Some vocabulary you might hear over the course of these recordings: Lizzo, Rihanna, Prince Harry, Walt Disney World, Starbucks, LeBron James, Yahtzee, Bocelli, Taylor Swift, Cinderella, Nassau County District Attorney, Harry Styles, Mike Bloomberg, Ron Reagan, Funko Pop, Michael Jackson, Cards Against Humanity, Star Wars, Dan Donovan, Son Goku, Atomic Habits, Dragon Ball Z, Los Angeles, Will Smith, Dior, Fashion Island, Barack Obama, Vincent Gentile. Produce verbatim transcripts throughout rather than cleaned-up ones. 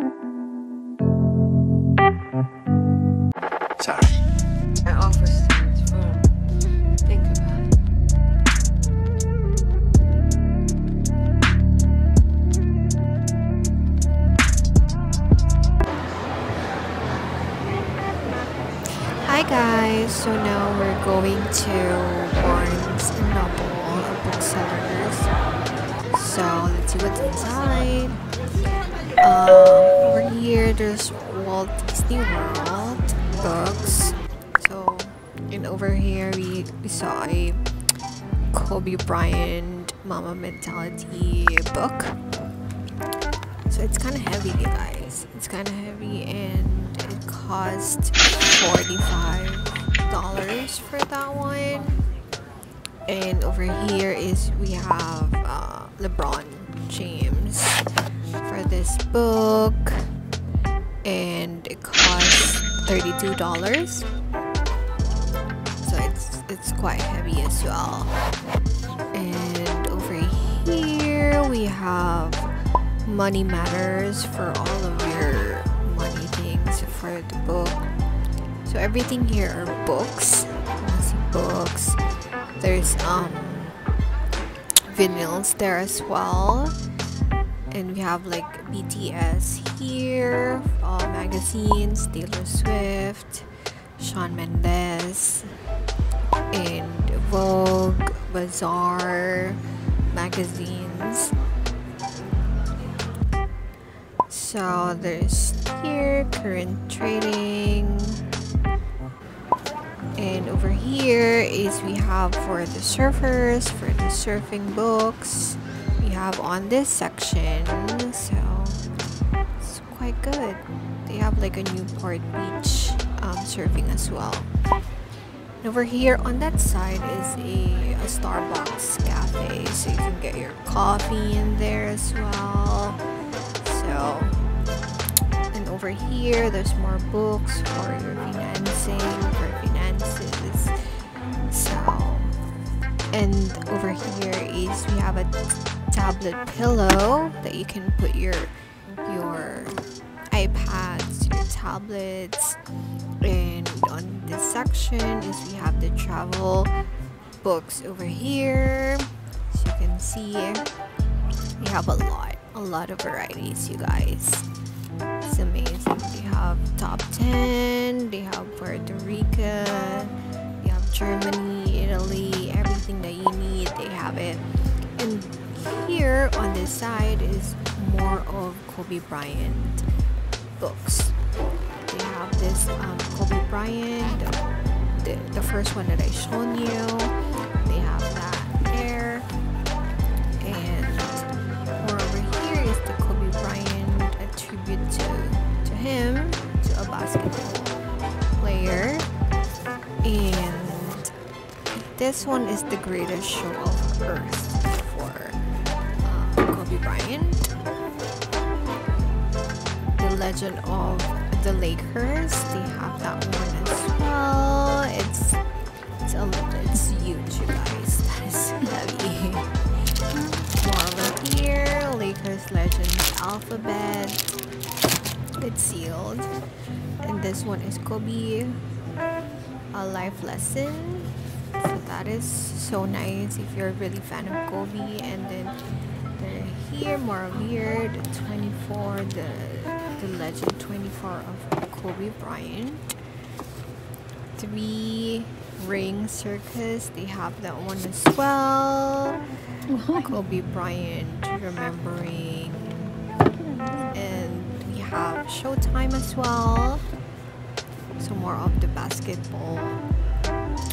Sorry. I offer things for think about it. Hi guys, so now we're going to Barnes and Noble Booksellers. So let's see what's inside. Um, over here there's Walt Disney World books. So, and over here we, we saw a Kobe Bryant Mama Mentality book. So it's kind of heavy, guys. It's kind of heavy, and it cost forty-five dollars for that one. And over here is we have uh, LeBron James for this book, and it costs thirty-two dollars, so it's it's quite heavy as well. And over here we have Money Matters for all of your money things for the book. So everything here are books. Let's see, books. There's um vinyls there as well. And we have like B T S here, all magazines, Taylor Swift, Shawn Mendes, and Vogue, Bazaar magazines. So there's here current trading, and over here is we have for the surfers, for the surfing books. We have on this section, so it's quite good. They have like a Newport Beach um, surfing as well. And over here on that side is a, a Starbucks cafe, so you can get your coffee in there as well. So, and over here there's more books for your financing, for finances. So, and over here is we have a tablet pillow that you can put your your iPads, your tablets. And on this section is we have the travel books over here. As you can see, we have a lot a lot of varieties, you guys. It's amazing. They have top ten, they have Puerto Rico, they have Germany, Italy, everything that you need, they have it. And here on this side is more of Kobe Bryant books. They have this um, Kobe Bryant, the, the first one that I shown you. They have that there. And over here is the Kobe Bryant, a tribute to, to him, to a basketball player. And this one is the greatest show of earth. Bryant, the legend of the Lakers, they have that one as well. It's it's a it's huge, you guys. That is heavy. More over here, Lakers Legends Alphabet. It's sealed, and this one is Kobe, a life lesson. So that is so nice if you're really fan of Kobe. And then here, more weird, twenty-four, the, the legend twenty-four of Kobe Bryant. Three Ring Circus, they have that one as well. Kobe Bryant remembering. And we have Showtime as well. So more of the basketball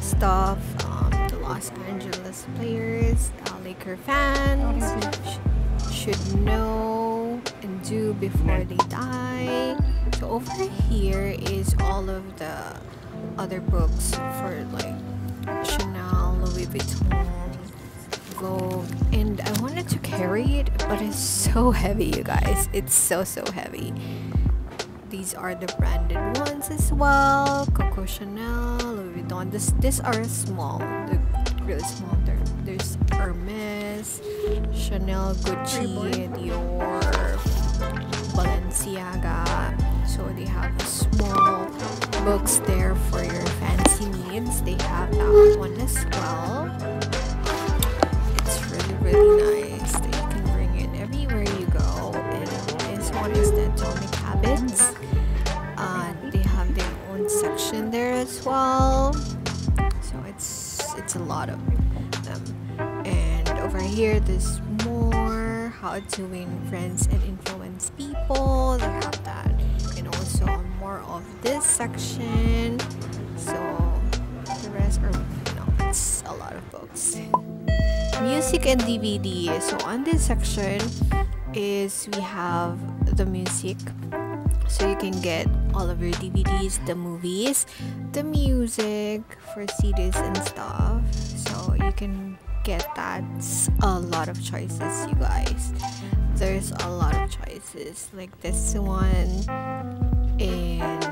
stuff, um, the Los Angeles players, uh, Laker fans. Should know and do before they die. So over here is all of the other books for like Chanel, Louis Vuitton, Vogue. And I wanted to carry it, but it's so heavy, you guys. It's so so heavy. These are the branded ones as well. Coco Chanel, Louis Vuitton. This these are small. They're really small. They're, there's Hermes, Chanel, Gucci, Dior, Balenciaga, books there for your fancy needs. They have that one as well. It's really, really nice. They can bring it everywhere you go. And this one is the Atomic Habits. Uh, they have their own section there as well. So it's it's a lot of them. And over here, there's more how to win friends and influence people. They have that. So more of this section. So the rest are, you know, it's a lot of books. Music and D V D. So on this section is we have the music. So you can get all of your D V Ds, the movies, the music for C Ds and stuff. So you can get that. A lot of choices, you guys. There's a lot of choices. Like this one. And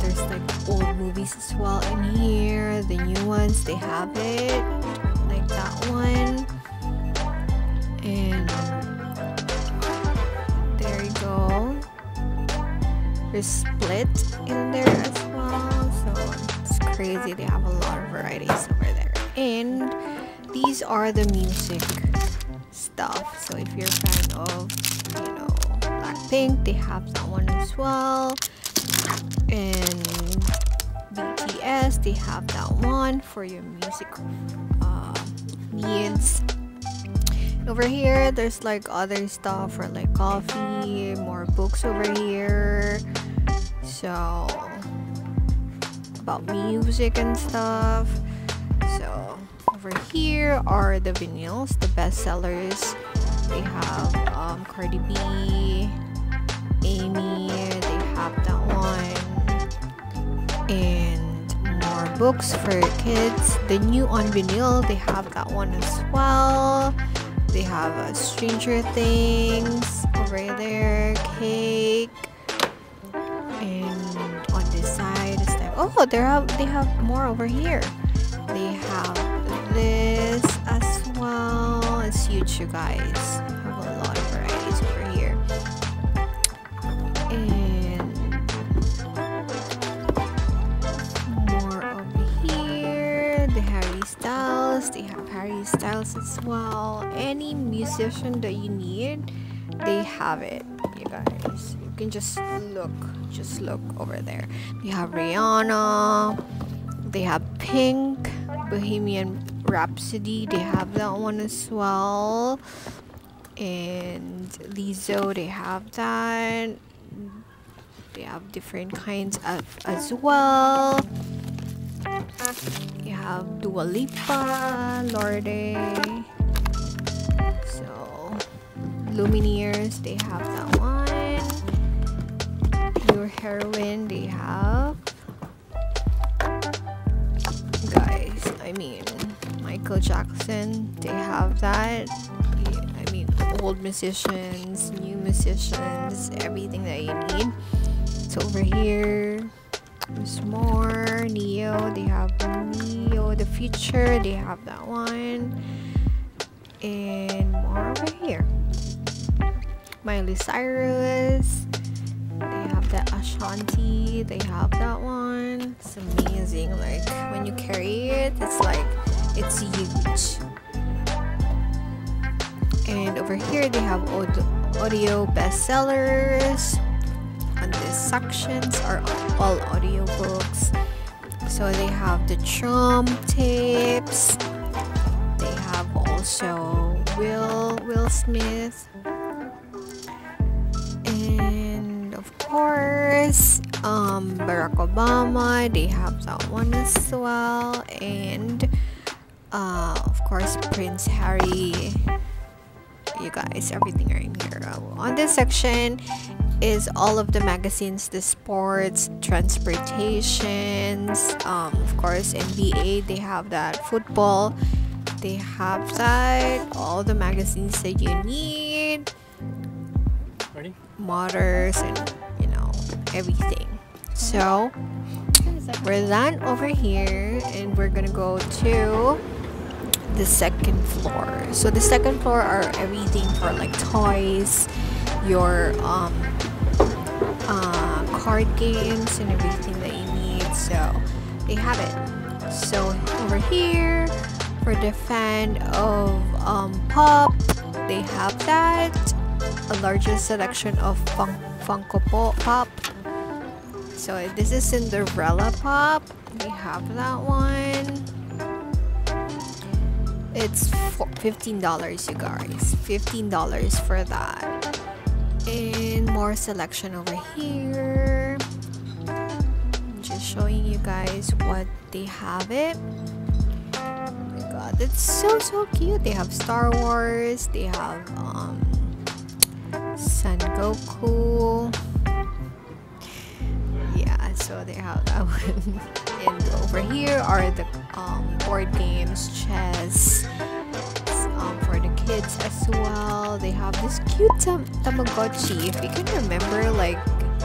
there's like old movies as well in here, the new ones, they have it, like that one. And there you go. There's Split in there as well, so it's crazy. They have a lot of varieties over there. And these are the music stuff. So if you're a fan of, you know, Blackpink, they have that one as well. And B T S, they have that one for your music uh, needs. Over here, there's like other stuff for like coffee, more books over here. So about music and stuff. So over here are the vinyls, the best sellers. They have um, Cardi B, Amy, they have that one. And more books for kids. The new on vinyl, they have that one as well. They have uh, Stranger Things over there, Cake. And on this side, it's like, oh, they have, they have more over here. They have this as well. It's huge, you guys. They have a lot of varieties over here. Styles, they have Harry Styles as well. Any musician that you need, they have it, you guys. You can just look, just look over there. They have Rihanna, they have Pink, Bohemian Rhapsody, they have that one as well. And Lizzo, they have that. They have different kinds of as well. You have Dua Lipa, Lorde, so Lumineers, they have that one. Pure Heroine, they have. Guys, I mean, Michael Jackson, they have that. I mean, old musicians, new musicians, everything that you need. So over here. There's more Neo, they have Neo the Future, they have that one. And more over here, Miley Cyrus, they have that. Ashanti, they have that one. It's amazing, like when you carry it, it's like it's huge. And over here they have audio bestsellers. And these sections are all audiobooks. So they have the Trump tapes. They have also Will Will Smith. And of course, um, Barack Obama. They have that one as well. And uh, of course, Prince Harry. You guys, everything are in here. On this section is all of the magazines, the sports, transportations, um, of course N B A, they have that. Football, they have that. All the magazines that you need. Ready? Motors and, you know, everything. So we're done over here and we're gonna go to the second floor. So the second floor are everything for like toys, your um uh card games and everything that you need. it, so they have it. So over here, for the fan of um, pop, they have that. A larger selection of fun Funko Pop. So this is Cinderella Pop. We have that one. It's fifteen dollars, you guys. fifteen dollars for that. And more selection over here. Just showing you guys what they have it. Oh my god, it's so so cute. They have Star Wars. They have um Son Goku. Yeah, so they have that one. And over here are the um, board games, chess, um, for the kids as well. They have this cute tam Tamagotchi. If you can remember, like,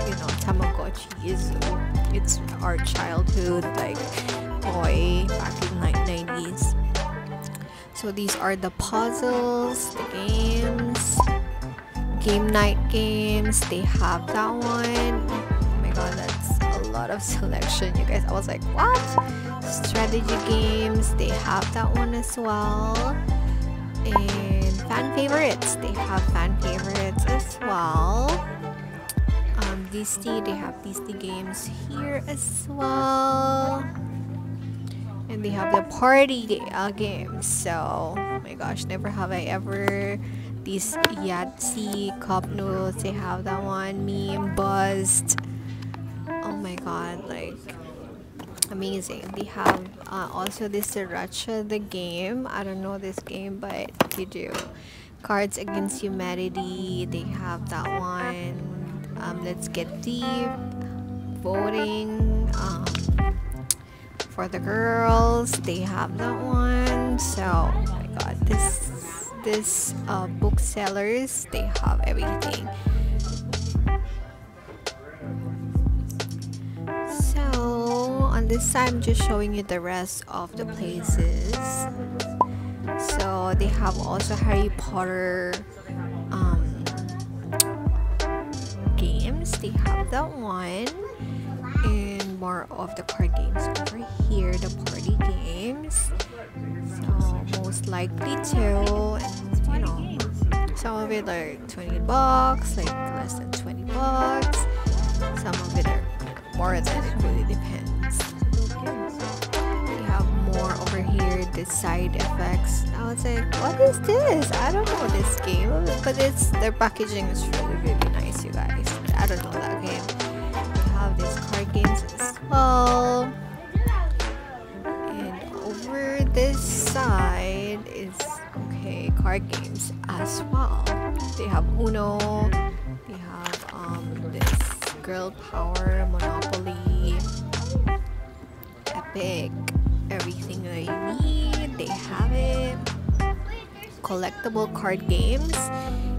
you know, Tamagotchi is, it's our childhood, like, toy back in like nineties. So these are the puzzles, the games, game night games. They have that one. Oh my god, that's a lot of selection, you guys. I was like, what? Strategy games, they have that one as well. And fan favorites, they have fan favorites as well. um Disney, they have Disney games here as well. And they have the party uh, games. So oh my gosh, never have I ever. These Yahtzee cup noodles, they have that one. Meme Buzzed. Oh my god, like, amazing. They have uh, also this Sriracha the game. I don't know this game, but you do. Cards Against Humanity, they have that one. Um, Let's Get Deep. Voting um, for the girls, they have that one. So oh my god, this this uh, booksellers, they have everything. So on this side, I'm just showing you the rest of the places. So they have also Harry Potter um, games, they have that one. And more of the card games over here, the party games. So most likely to, and you know, some of it are twenty bucks, like less than twenty bucks. Some of it are more than, it really depends. We have more over here, the side effects. I was like, what is this? I don't know this game, but it's, their packaging is really really nice, you guys. I don't know that game. We have these card games as well. This side is okay, card games as well. They have Uno, they have um this Girl Power, Monopoly, Epic, everything that you need, they have it. Collectible card games,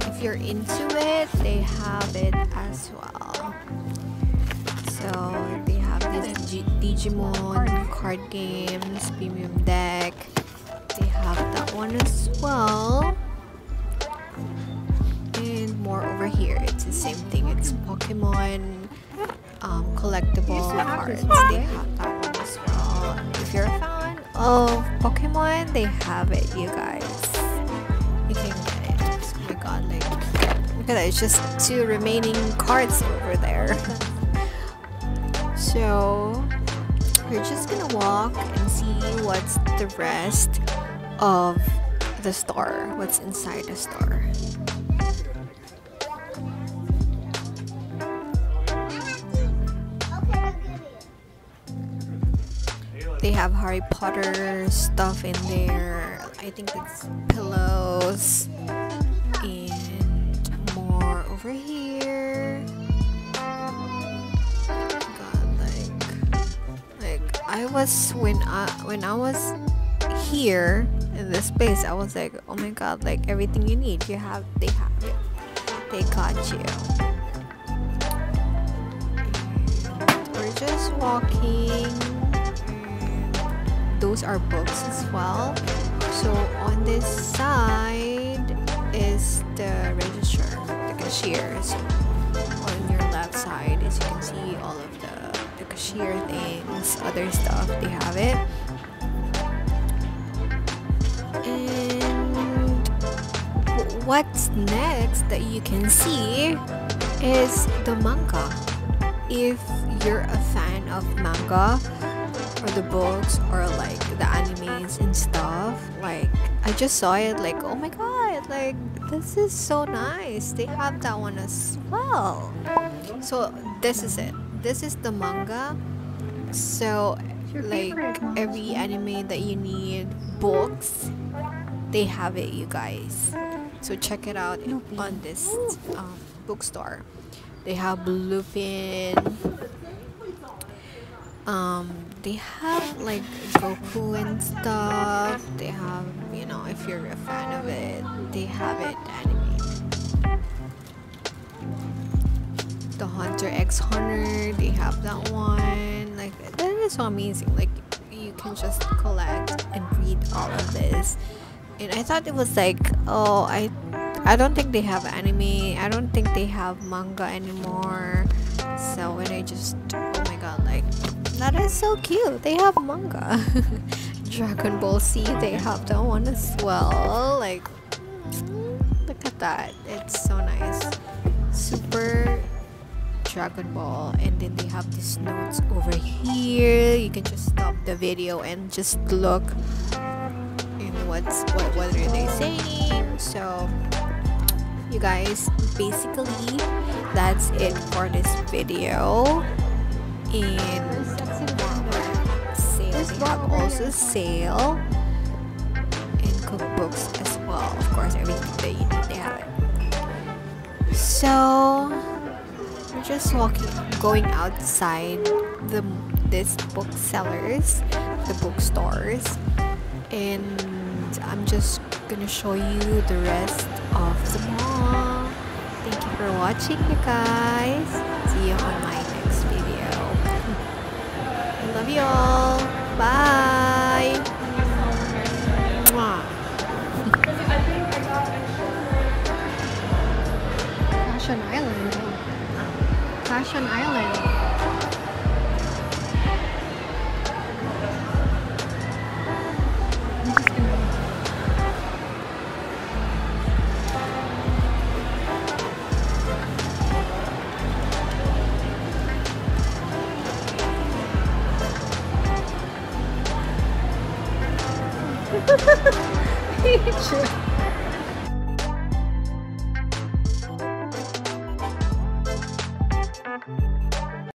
if you're into it, they have it as well. So they have this Digimon card games, premium deck. They have that one as well. And more over here, it's the same thing. It's Pokemon um, collectible cards. They have that one as well. If you're a fan of Pokemon, they have it, you guys. You can get it. Oh my god, like, look at that. It's just two remaining cards over there. So we're just gonna walk and see what's the rest of the store, what's inside the store. They have Harry Potter stuff in there. I think it's pillows and more over here. I was when I when I was here in this place, I was like, oh my god, like everything you need, you have, they have it, they got you. And we're just walking. And those are books as well. So on this side is the register, the cashiers. On your left side, as you can see, all of the sheer things, other stuff, they have it. And what's next that you can see is the manga. If you're a fan of manga or the books or like the animes and stuff, like I just saw it, like, oh my god, like this is so nice, they have that one as well. So this is it, this is the manga. So like every anime that you need, books, they have it, you guys. So check it out on this um, bookstore. They have Bluefin. Um, they have like Goku and stuff. They have, you know, if you're a fan of it, they have it animated. The Hunter x Hunter, they have that one. Like that is so amazing. Like you can just collect and read all of this. And I thought it was like, oh, I. I don't think they have anime, I don't think they have manga anymore. So when I just, oh my god, like that is so cute, they have manga. Dragon Ball Z, they have that one as well. Like look at that, it's so nice. Super Dragon Ball. And then they have these notes over here, you can just stop the video and just look in what's what, what are they saying. So you guys, basically that's it for this video. And sale, they have also sale and cookbooks as well, of course, everything that you need, they have it. So we're just walking, going outside the this booksellers, the bookstores, and I'm just gonna show you the rest of the mall. Thank you for watching, you guys. See you on my next video. I love you all. Bye. Fashion Island. Fashion Island.